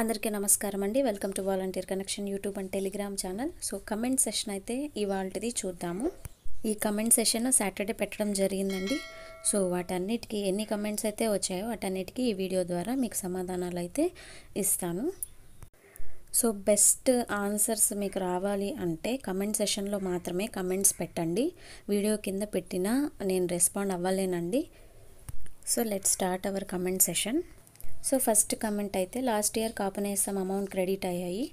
అందరికీ నమస్కారం అండి welcome to volunteer connection YouTube and Telegram channel so comment session అయితే ఇవాల్టిది చూద్దాము ఈ కమెంట్ సెషన్ సాటర్డే పెట్టడం జరిగిందండి సో వాటన్నిటికీ ఎన్ని కమెంట్స్ అయితే వచ్చాయో వాటన్నిటికీ ఈ వీడియో ద్వారా మీకు సమాధానాలు అయితే ఇస్తాను సో బెస్ట్ ఆన్సర్స్ మీకు రావాలి అంటే కమెంట్ సెషన్లో మాత్రమే కమెంట్స్ పెట్టండి వీడియో కింద పెట్టినా నేను రెస్పాండ్ అవ్వలేనండి so let's start our comment session so first comment అయితే లాస్ట్ ఇయర్ కాపనేసం అమౌంట్ క్రెడిట్ అయ్యాయి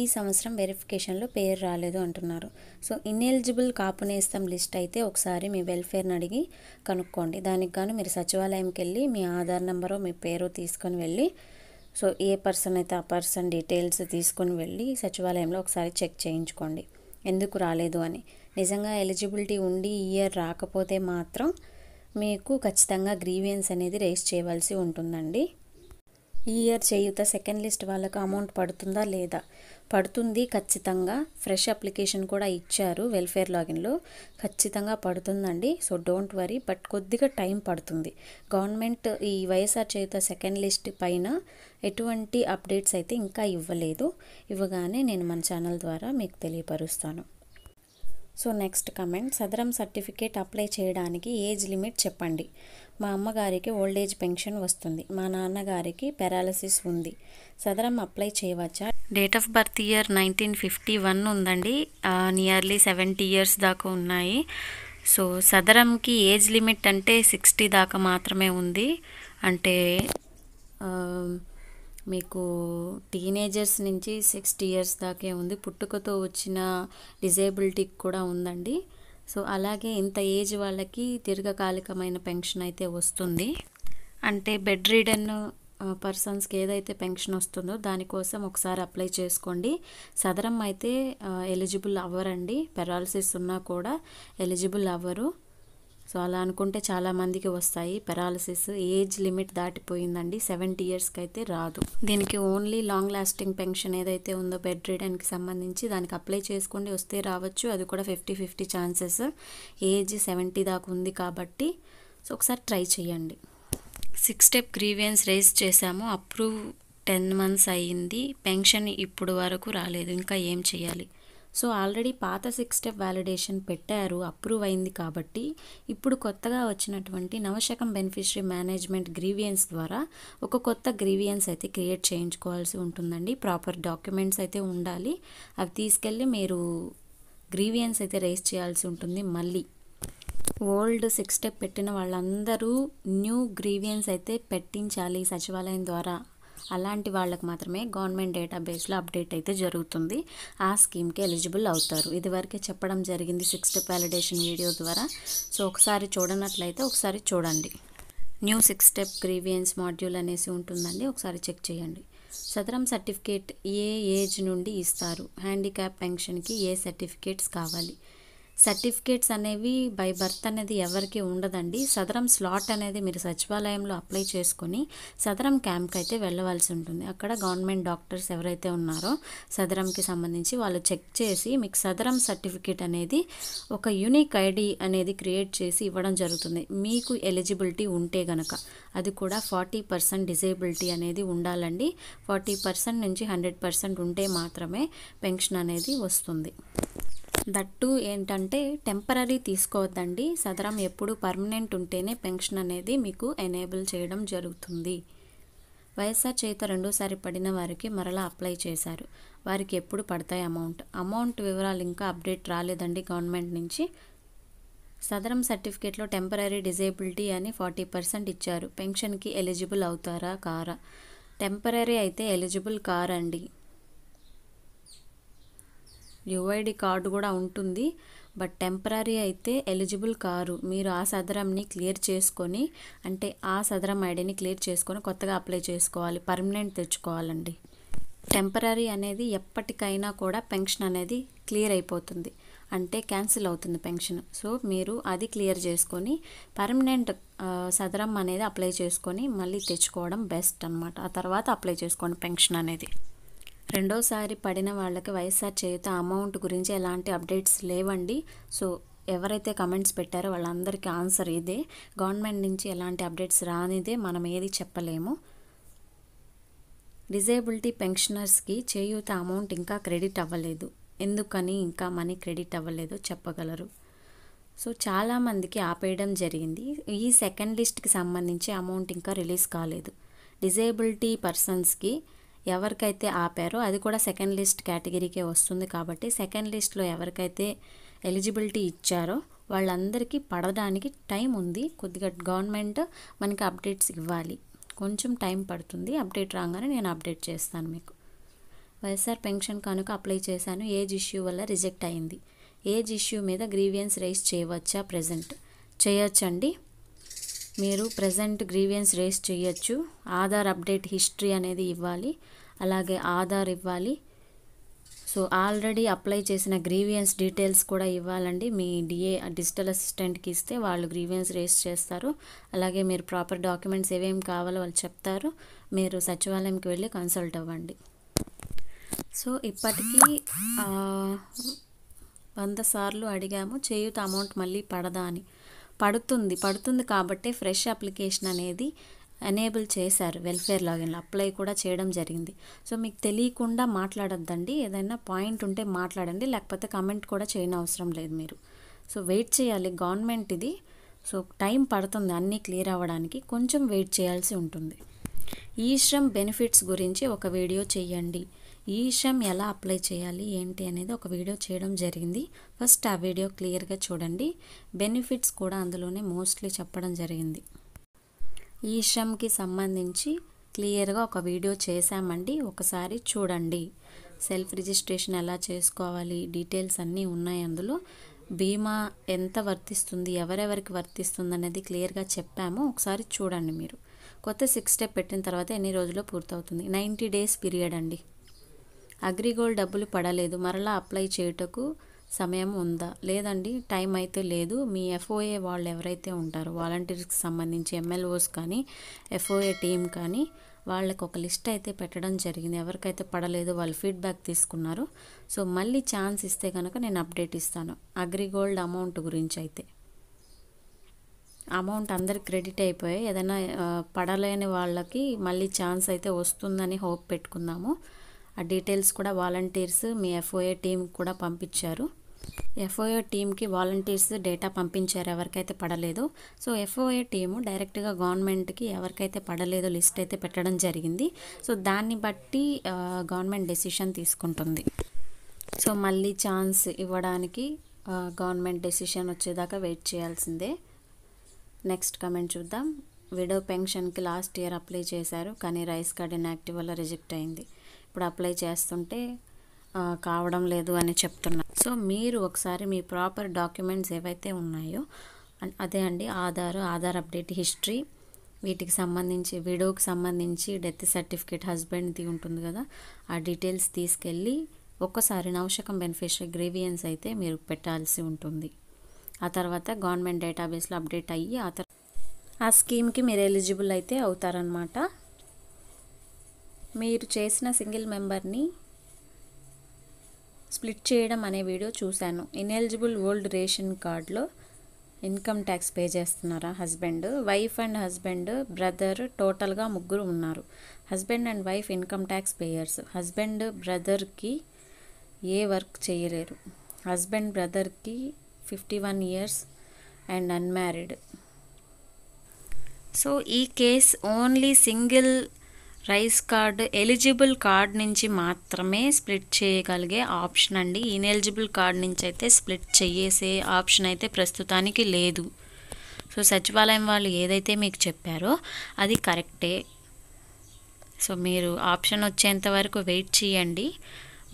ఈ సంవత్సరం వెరిఫికేషన్లో పేరు రాలేదు అంటున్నారు సో ఇన్ఎలిజిబుల్ కాపనేసం లిస్ట్ అయితే ఒకసారి మీ వెల్ఫేర్ని అడిగి కనుక్కోండి దానికి గాను మీరు సచివాలయంకి వెళ్ళి మీ ఆధార్ నెంబరు మీ పేరు తీసుకొని వెళ్ళి సో ఏ పర్సన్ అయితే ఆ పర్సన్ డీటెయిల్స్ తీసుకొని వెళ్ళి సచివాలయంలో ఒకసారి చెక్ చేయించుకోండి ఎందుకు రాలేదు అని నిజంగా ఎలిజిబిలిటీ ఉండి ఇయర్ రాకపోతే మాత్రం మీకు ఖచ్చితంగా గ్రీవియన్స్ అనేది రేస్ చేయవలసి ఉంటుందండి ఈ ఇయర్ చేయుత సెకండ్ లిస్ట్ వాళ్ళకు అమౌంట్ పడుతుందా లేదా పడుతుంది ఖచ్చితంగా ఫ్రెష్ అప్లికేషన్ కూడా ఇచ్చారు వెల్ఫేర్ లాగిన్లో ఖచ్చితంగా పడుతుందండి సో డోంట్ వరీ బట్ కొద్దిగా టైం పడుతుంది గవర్నమెంట్ ఈ వైఎస్ఆర్ చేయుత సెకండ్ లిస్ట్ పైన ఎటువంటి అప్డేట్స్ అయితే ఇంకా ఇవ్వలేదు ఇవ్వగానే నేను మన ఛానల్ ద్వారా మీకు తెలియపరుస్తాను so next comment Sadarem certificate apply చేయడానికి ఏజ్ లిమిట్ చెప్పండి మా అమ్మగారికి ఓల్డ్ ఏజ్ పెన్షన్ వస్తుంది మా నాన్నగారికి పెరాలసిస్ ఉంది సదరం అప్లై చేయవచ్చా డేట్ ఆఫ్ బర్త్ ఇయర్ 1951 ఉందండి నియర్లీ 70 years దాకా ఉన్నాయి సో సదరంకి ఏజ్ లిమిట్ అంటే 60 దాకా మాత్రమే ఉంది అంటే మీకు టీనేజర్స్ నుంచి 60 years దాకే ఉంది పుట్టుకతో వచ్చిన డిజేబిలిటీకి కూడా ఉందండి సో అలాగే ఇంత ఏజ్ వాళ్ళకి దీర్ఘకాలికమైన పెన్షన్ అయితే వస్తుంది అంటే బెడ్ రీడన్ పర్సన్స్కి ఏదైతే పెన్షన్ వస్తుందో దానికోసం ఒకసారి అప్లై చేసుకోండి సదరం అయితే ఎలిజిబుల్ అవ్వరండి పెరాలసిస్ ఉన్నా కూడా ఎలిజిబుల్ అవ్వరు సో అలా అనుకుంటే చాలామందికి వస్తాయి పెరాలసిస్ ఏజ్ లిమిట్ దాటిపోయిందండి 70 yearsకి అయితే రాదు దీనికి ఓన్లీ లాంగ్ లాస్టింగ్ పెన్షన్ ఏదైతే ఉందో బెడ్ రిడన్కి సంబంధించి దానికి అప్లై చేసుకోండి వస్తే రావచ్చు అది కూడా 50-50 ఛాన్సెస్ ఏజ్ 70 దాకా ఉంది కాబట్టి సో ఒకసారి ట్రై చేయండి 6 step గ్రీవియన్స్ రేజ్ చేశాము అప్రూవ్ 10 months అయ్యింది పెన్షన్ ఇప్పుడు వరకు రాలేదు ఇంకా ఏం చేయాలి సో ఆల్రెడీ పాత 6 step వ్యాలిడేషన్ పెట్టారు అప్రూవ్ అయింది కాబట్టి ఇప్పుడు కొత్తగా వచ్చినటువంటి నవశకం బెనిఫిషరీ మేనేజ్మెంట్ గ్రీవియన్స్ ద్వారా ఒక కొత్త గ్రీవియన్స్ అయితే క్రియేట్ చేయించుకోవాల్సి ఉంటుందండి ప్రాపర్ డాక్యుమెంట్స్ అయితే ఉండాలి అవి తీసుకెళ్ళి మీరు గ్రీవియన్స్ అయితే రేస్ చేయాల్సి ఉంటుంది మళ్ళీ ఓల్డ్ 6 step పెట్టిన వాళ్ళందరూ న్యూ గ్రీవియన్స్ అయితే పెట్టించాలి సచివాలయం ద్వారా అలాంటి వాళ్ళకి మాత్రమే గవర్నమెంట్ డేటాబేస్లో అప్డేట్ అయితే జరుగుతుంది ఆ స్కీమ్కి ఎలిజిబుల్ అవుతారు ఇదివరకే చెప్పడం జరిగింది 6 step వ్యాలిడేషన్ వీడియో ద్వారా సో ఒకసారి చూడనట్లయితే ఒకసారి చూడండి న్యూ 6 step గ్రీవియన్స్ మాడ్యూల్ అనేసి ఉంటుందండి ఒకసారి చెక్ చేయండి సదరం సర్టిఫికేట్ ఏ ఏజ్ నుండి ఇస్తారు హ్యాండిక్యాప్ పెన్షన్కి ఏ సర్టిఫికేట్స్ కావాలి సర్టిఫికేట్స్ అనేవి బై బర్త్ అనేది ఎవరికి ఉండదండి సదరం స్లాట్ అనేది మీరు సచివాలయంలో అప్లై చేసుకుని సదరం క్యాంప్కి అయితే వెళ్ళవలసి ఉంటుంది అక్కడ గవర్నమెంట్ డాక్టర్స్ ఎవరైతే ఉన్నారో సదరంకి సంబంధించి వాళ్ళు చెక్ చేసి మీకు సదరం సర్టిఫికేట్ అనేది ఒక యూనిక్ ఐడి అనేది క్రియేట్ చేసి ఇవ్వడం జరుగుతుంది మీకు ఎలిజిబిలిటీ ఉంటే గనక అది కూడా 40% డిజేబిలిటీ అనేది ఉండాలండి 40% నుంచి 100% ఉంటే మాత్రమే పెన్షన్ అనేది వస్తుంది దట్టు ఏంటంటే టెంపరీ తీసుకోవద్దండి సదరం ఎప్పుడు పర్మనెంట్ ఉంటేనే పెన్షన్ అనేది మీకు ఎనేబుల్ చేయడం జరుగుతుంది వైఎస్ఆర్ చేత రెండోసారి పడిన వారికి మరలా అప్లై చేశారు వారికి ఎప్పుడు పడతాయి అమౌంట్ వివరాలు ఇంకా అప్డేట్ రాలేదండి గవర్నమెంట్ నుంచి సదరం సర్టిఫికేట్లో టెంపరీ డిజేబిలిటీ అని 40% ఇచ్చారు పెన్షన్కి ఎలిజిబుల్ అవుతారా కారా టెంపరీ అయితే ఎలిజిబుల్ కారండి యుఐడి కార్డు కూడా ఉంటుంది బట్ టెంపరీ అయితే ఎలిజిబుల్ కారు మీరు ఆ సదరంని క్లియర్ చేసుకొని అంటే ఆ సదరం ఐడిని క్లియర్ చేసుకొని కొత్తగా అప్లై చేసుకోవాలి పర్మనెంట్ తెచ్చుకోవాలండి టెంపరీ అనేది ఎప్పటికైనా కూడా పెన్షన్ అనేది క్లియర్ అయిపోతుంది అంటే క్యాన్సిల్ అవుతుంది పెన్షన్ సో మీరు అది క్లియర్ చేసుకొని పర్మనెంట్ సదరం అనేది అప్లై చేసుకొని మళ్ళీ తెచ్చుకోవడం బెస్ట్ అనమాట ఆ తర్వాత అప్లై చేసుకోండి పెన్షన్ అనేది రెండోసారి పడిన వాళ్ళకి వైఎస్ఆర్ చేయుత అమౌంట్ గురించి ఎలాంటి అప్డేట్స్ లేవండి సో ఎవరైతే కమెంట్స్ పెట్టారో వాళ్ళందరికీ ఆన్సర్ ఇదే గవర్నమెంట్ నుంచి ఎలాంటి అప్డేట్స్ రానిదే మనం ఏది చెప్పలేము డిజేబిలిటీ పెన్షనర్స్కి చేయూత అమౌంట్ ఇంకా క్రెడిట్ అవ్వలేదు, ఎందుకని ఇంకా మనీ క్రెడిట్ అవ్వలేదో చెప్పగలరు? సో చాలామందికి ఆపేయడం జరిగింది. ఈ సెకండ్ లిస్ట్కి సంబంధించి అమౌంట్ ఇంకా రిలీజ్ కాలేదు. డిజేబిలిటీ పర్సన్స్కి ఎవరికైతే ఆపారో అది కూడా సెకండ్ లిస్ట్ కేటగిరీకే వస్తుంది. కాబట్టి సెకండ్ లిస్ట్లో ఎవరికైతే ఎలిజిబిలిటీ ఇచ్చారో వాళ్ళందరికీ పడడానికి టైం ఉంది. కొద్దిగా గవర్నమెంట్ మనకి అప్డేట్స్ ఇవ్వాలి, కొంచెం టైం పడుతుంది. అప్డేట్ రాగానే నేను అప్డేట్ చేస్తాను మీకు. వైఎస్ఆర్ పెన్షన్ కనుక అప్లై చేశాను, ఏజ్ ఇష్యూ వల్ల రిజెక్ట్ అయింది. ఏజ్ ఇష్యూ మీద గ్రీవియన్స్ రేస్ చేయవచ్చా? ప్రజెంట్ చేయొచ్చండి, మీరు ప్రజెంట్ గ్రీవియన్స్ రేస్ చేయొచ్చు. ఆధార్ అప్డేట్ హిస్టరీ అనేది ఇవ్వాలి, అలాగే ఆధార్ ఇవ్వాలి. సో ఆల్రెడీ అప్లై చేసిన గ్రీవియన్స్ డీటెయిల్స్ కూడా ఇవ్వాలండి. మీ డిఏ డిజిటల్ అసిస్టెంట్కి ఇస్తే వాళ్ళు గ్రీవియన్స్ రేస్ చేస్తారు. అలాగే మీరు ప్రాపర్ డాక్యుమెంట్స్ ఏమేమి కావాలో వాళ్ళు చెప్తారు. మీరు సచివాలయంకి వెళ్ళి కన్సల్ట్ అవ్వండి. సో ఇప్పటికీ 100 సార్లు అడిగాము చేయూత అమౌంట్ మళ్ళీ పడదా అని. పడుతుంది కాబట్టి ఫ్రెష్ అప్లికేషన్ అనేది ఎనేబుల్ చేశారు. వెల్ఫేర్ లాగిన్లో అప్లై కూడా చేయడం జరిగింది. సో మీకు తెలియకుండా మాట్లాడొద్దండి, ఏదైనా పాయింట్ ఉంటే మాట్లాడండి, లేకపోతే కమెంట్ కూడా చేయని అవసరం లేదు మీరు. సో వెయిట్ చేయాలి గవర్నమెంట్ ఇది. సో టైం పడుతుంది అన్నీ క్లియర్ అవ్వడానికి, కొంచెం వెయిట్ చేయాల్సి ఉంటుంది. ఈశ్రమ్ బెనిఫిట్స్ గురించి ఒక వీడియో చేయండి, ఈశ్రమ్ ఎలా అప్లై చేయాలి ఏంటి అనేది ఒక వీడియో చేయడం జరిగింది. ఫస్ట్ ఆ వీడియో క్లియర్గా చూడండి. బెనిఫిట్స్ కూడా అందులోనే మోస్ట్లీ చెప్పడం జరిగింది. ఈశ్రమ్కి సంబంధించి క్లియర్గా ఒక వీడియో చేశామండి, ఒకసారి చూడండి. సెల్ఫ్ రిజిస్ట్రేషన్ ఎలా చేసుకోవాలి, డీటెయిల్స్ అన్నీ ఉన్నాయి అందులో. బీమా ఎంత వర్తిస్తుంది, ఎవరెవరికి వర్తిస్తుంది అనేది క్లియర్గా చెప్పాము, ఒకసారి చూడండి మీరు. కొత్త 6th స్టెప్ పెట్టిన తర్వాత ఎన్ని రోజుల్లో పూర్తవుతుంది? 90 డేస్ పీరియడ్ అండి. అగ్రిగోల్డ్ డబ్బులు పడలేదు, మరలా అప్లై చేయుటకు సమయం ఉందా? లేదండి, టైం అయితే లేదు. మీ ఎఫ్ఓఏ వాళ్ళు ఎవరైతే ఉంటారో వాలంటీర్స్కి సంబంధించి MLOs కానీ FOA టీం కానీ వాళ్ళకి ఒక లిస్ట్ అయితే పెట్టడం జరిగింది. ఎవరికైతే పడలేదు వాళ్ళు ఫీడ్బ్యాక్ తీసుకున్నారు. సో మళ్ళీ ఛాన్స్ ఇస్తే కనుక నేను అప్డేట్ ఇస్తాను. అగ్రిగోల్డ్ అమౌంట్ గురించి అయితే అమౌంట్ అందరికి క్రెడిట్ అయిపోయాయి. ఏదైనా పడలేని వాళ్ళకి మళ్ళీ ఛాన్స్ అయితే వస్తుందని హోప్ పెట్టుకుందాము. ఆ డీటెయిల్స్ కూడా వాలంటీర్స్ మీ FOA టీం కూడా పంపించారు. FOA టీంకి వాలంటీర్స్ డేటా పంపించారు ఎవరికైతే పడలేదు. సో FOA టీము డైరెక్ట్గా గవర్నమెంట్కి ఎవరికైతే పడలేదో లిస్ట్ అయితే పెట్టడం జరిగింది. సో దాన్ని బట్టి గవర్నమెంట్ డెసిషన్ తీసుకుంటుంది. సో మళ్ళీ ఛాన్స్ ఇవ్వడానికి గవర్నమెంట్ డెసిషన్ వచ్చేదాకా వెయిట్ చేయాల్సిందే. నెక్స్ట్ కమెంట్ చూద్దాం. విడో పెన్షన్కి లాస్ట్ ఇయర్ అప్లై చేశారు, కానీ రైస్ కార్డ్ ఇన్యాక్టివ్ వల్ల రిజెక్ట్ అయింది. ఇప్పుడు అప్లై చేస్తుంటే కావడం లేదు అని చెప్తున్నారు. సో మీరు ఒకసారి మీ ప్రాపర్ డాక్యుమెంట్స్ ఏవైతే ఉన్నాయో అదే అండి, ఆధార్ అప్డేట్ హిస్టరీ, వీటికి సంబంధించి విడోకి సంబంధించి డెత్ సర్టిఫికేట్ హస్బెండ్ది ఉంటుంది కదా, ఆ డీటెయిల్స్ తీసుకెళ్ళి ఒక్కసారి నౌషకం బెనిఫిషరీ గ్రీవియన్స్ అయితే మీరు పెట్టాల్సి ఉంటుంది. ఆ తర్వాత గవర్నమెంట్ డేటాబేస్లో అప్డేట్ అయ్యి ఆ స్కీమ్కి మీరు ఎలిజిబుల్ అయితే అవుతారనమాట. మీరు చేసిన సింగిల్ మెంబర్ని స్ప్లిట్ చేయడం అనే వీడియో చూశాను. ఇన్ఎలిజిబుల్ ఓల్డ్ రేషన్ కార్డులో ఇన్కమ్ ట్యాక్స్ పే చేస్తున్నారా? Husband, wife and husband, brother, టోటల్గా 3 ఉన్నారు. Husband and wife income tax payers. Husband బ్రదర్కి ఏ వర్క్ చేయలేరు. హస్బెండ్ బ్రదర్కి 51 ఇయర్స్ అండ్ అన్మ్యారీడ్. సో ఈ case only single rice card eligible card నుంచి మాత్రమే స్ప్లిట్ చేయగలిగే ఆప్షన్ అండి. ఇన్ఎలిజిబుల్ కార్డ్ నుంచి అయితే స్ప్లిట్ చేసే ఆప్షన్ అయితే ప్రస్తుతానికి లేదు. సో సచివాలయం వాళ్ళు ఏదైతే మీకు చెప్పారో అది కరెక్టే. సో మీరు ఆప్షన్ వచ్చేంత వరకు వెయిట్ చేయండి.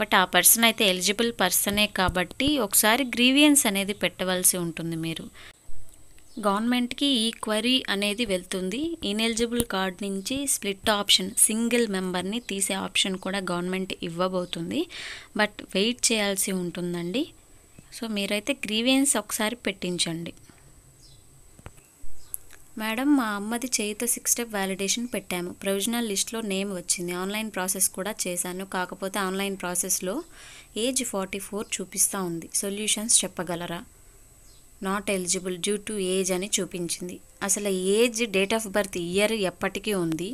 బట్ ఆ పర్సన్ అయితే ఎలిజిబుల్ పర్సనే కాబట్టి ఒకసారి గ్రీవియన్స్ అనేది పెట్టవలసి ఉంటుంది మీరు. గవర్నమెంట్కి ఈ క్వరీ అనేది వెళ్తుంది. ఇన్ఎలిజిబుల్ కార్డ్ నుంచి స్ప్లిట్ ఆప్షన్, సింగిల్ మెంబర్ని తీసే ఆప్షన్ కూడా గవర్నమెంట్ ఇవ్వబోతుంది. బట్ వెయిట్ చేయాల్సి ఉంటుందండి. సో మీరైతే గ్రీవియన్స్ ఒకసారి పెట్టించండి. మేడం, మా అమ్మది చేయితో 6th స్టెప్ వ్యాలిడేషన్ పెట్టాము, ప్రొవిజనల్ లిస్ట్లో నేమ్ వచ్చింది. ఆన్లైన్ ప్రాసెస్ కూడా చేశాను, కాకపోతే ఆన్లైన్ ప్రాసెస్లో ఏజ్ 44 చూపిస్తూ ఉంది. సొల్యూషన్స్ చెప్పగలరా? Not eligible due to age అని చూపించింది. అసలు age, date of birth, year ఎప్పటికీ ఉంది.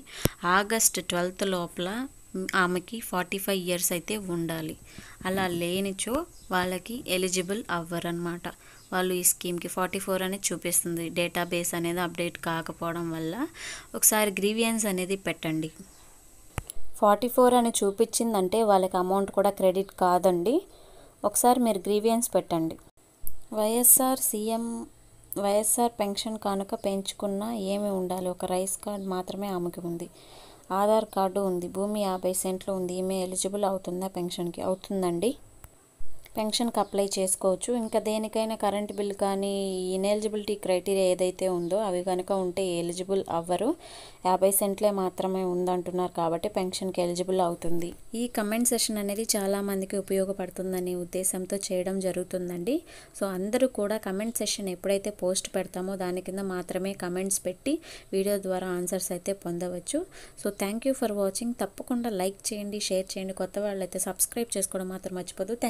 ఆగస్ట్ 12th లోపల ఆమెకి 45 ఇయర్స్ అయితే ఉండాలి. అలా లేనిచో వాళ్ళకి ఎలిజిబుల్ అవ్వరు అన్నమాట. వాళ్ళు ఈ స్కీమ్కి 44 అనేది చూపిస్తుంది. డేటాబేస్ అనేది అప్డేట్ కాకపోవడం వల్ల ఒకసారి గ్రీవియన్స్ అనేది పెట్టండి. 44 అని చూపించిందంటే వాళ్ళకి అమౌంట్ కూడా క్రెడిట్ కాదండి. ఒకసారి మీరు గ్రీవియన్స్ పెట్టండి. వైఎస్ఆర్ పెన్షన్ కానుక పెంచుకున్నా ఏమి ఉండాలి? ఒక రైస్ కార్డ్ మాత్రమే ఆమెకి ఉంది, ఆధార్ కార్డు ఉంది, భూమి 50 సెంట్లు ఉంది. ఈమె ఎలిజిబుల్ అవుతుందా పెన్షన్కి? అవుతుందండి, పెన్షన్కి అప్లై చేసుకోవచ్చు. ఇంకా దేనికైనా కరెంట్ బిల్ కానీ ఇన్ఎలిజిబిలిటీ క్రైటీరియా ఏదైతే ఉందో అవి కనుక ఉంటే ఎలిజిబుల్ అవ్వరు. 50 సెంట్లే మాత్రమే ఉందంటున్నారు కాబట్టి పెన్షన్కి ఎలిజిబుల్ అవుతుంది. ఈ కమెంట్ సెషన్ అనేది చాలామందికి ఉపయోగపడుతుందనే ఉద్దేశంతో చేయడం జరుగుతుందండి. సో అందరూ కూడా కమెంట్ సెషన్ ఎప్పుడైతే పోస్ట్ పెడతామో దాని కింద మాత్రమే కమెంట్స్ పెట్టి వీడియో ద్వారా ఆన్సర్స్ అయితే పొందవచ్చు. So thank for watching. తప్పకుండా లైక్ చేయండి, షేర్ చేయండి. కొత్త వాళ్ళైతే సబ్స్క్రైబ్ చేసుకోవడం మాత్రం మర్చిపోదు. థ్యాంక్